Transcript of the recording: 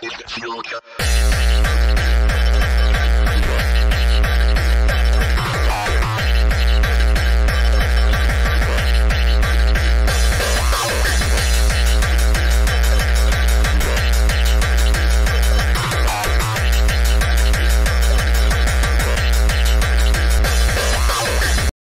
Soviet future.